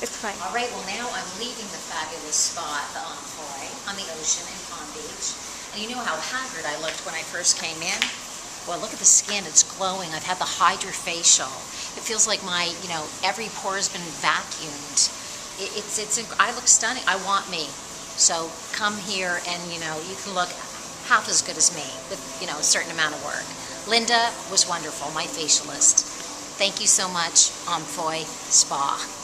It's fine. All right, well now I'm leaving the fabulous spot, the Omphoy, on the ocean in Palm Beach. And you know how haggard I looked when I first came in? Well, look at the skin, it's glowing. I've had the Hydra Facial. It feels like my, you know, every pore has been vacuumed. I look stunning. I want me. So come here and, you know, you can look half as good as me with, you know, a certain amount of work. Linda was wonderful, my facialist. Thank you so much, Omphoy Spa.